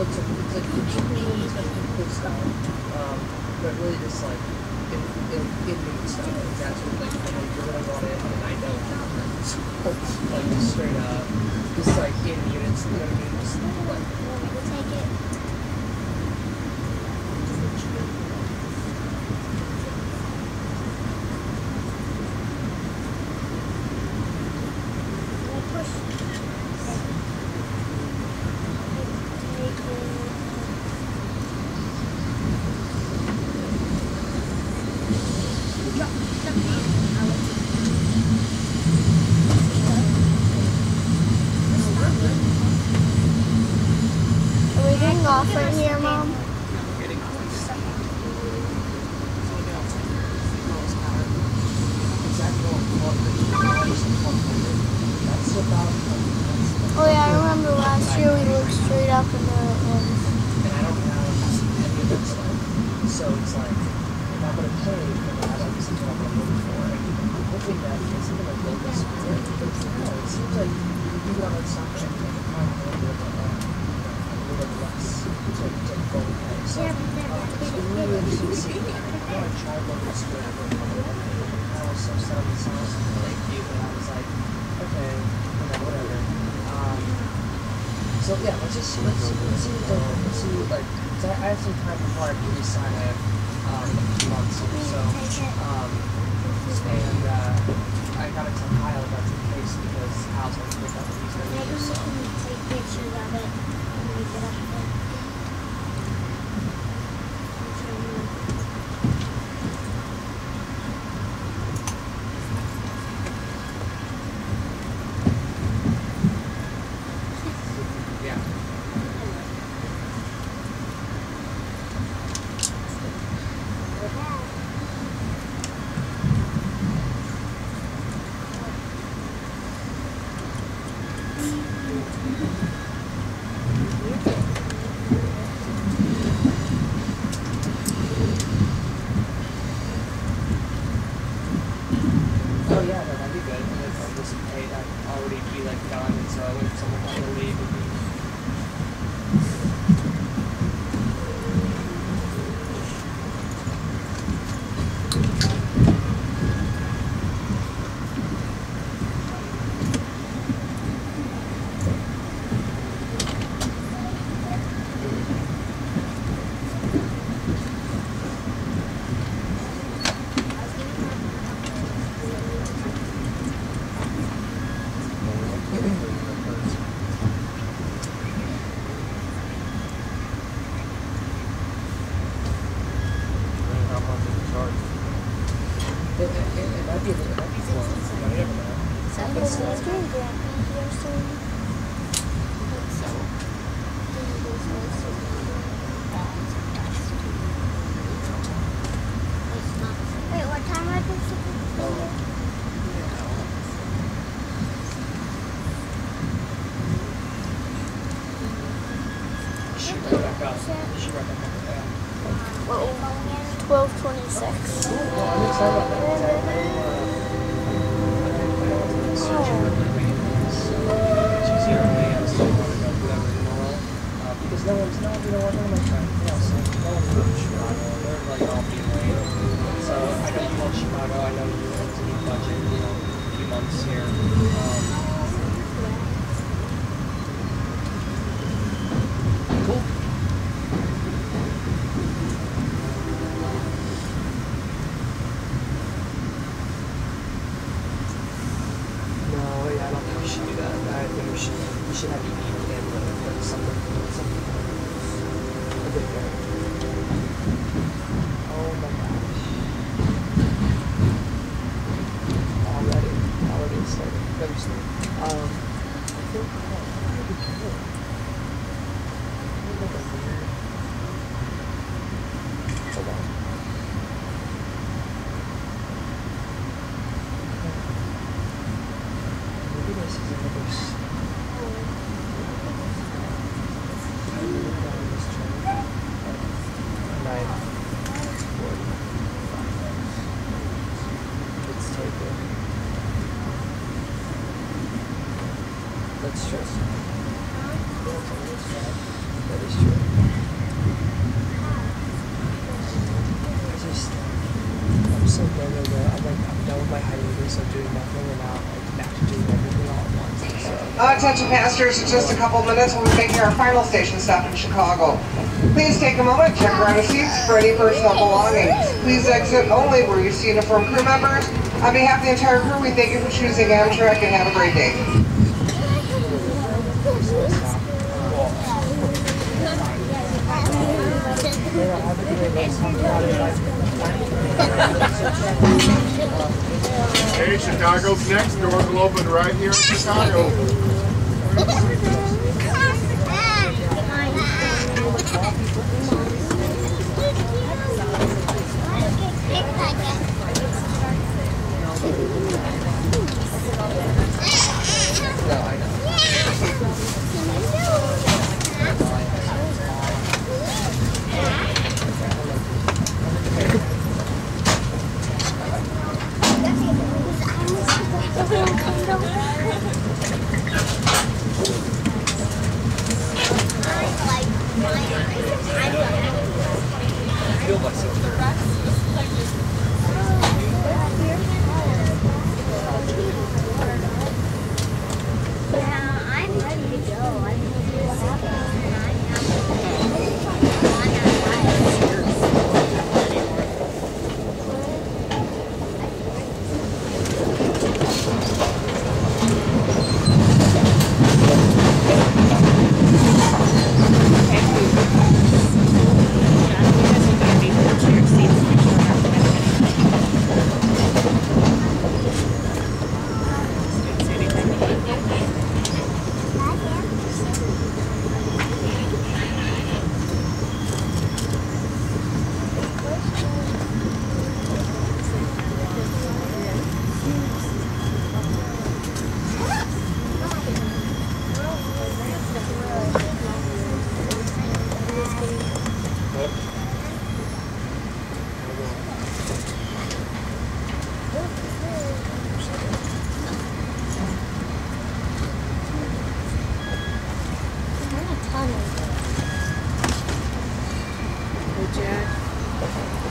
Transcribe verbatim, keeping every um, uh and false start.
looks like it's like the Japanese cool style, um, but really just like in in Indian style. It's actually like you're gonna want it, and I know it happens. Like just straight up, just like in units, you know what I mean? Just like we'll take it. Right. Uh, attention passengers, in just a couple minutes we'll be making our final station stop in Chicago. Please take a moment, check around the seats for any personal belongings. Please exit only where you see uniformed crew members. On behalf of the entire crew, we thank you for choosing Amtrak and have a great day. Hey, Chicago's next. Door will open right here in Chicago. Jack.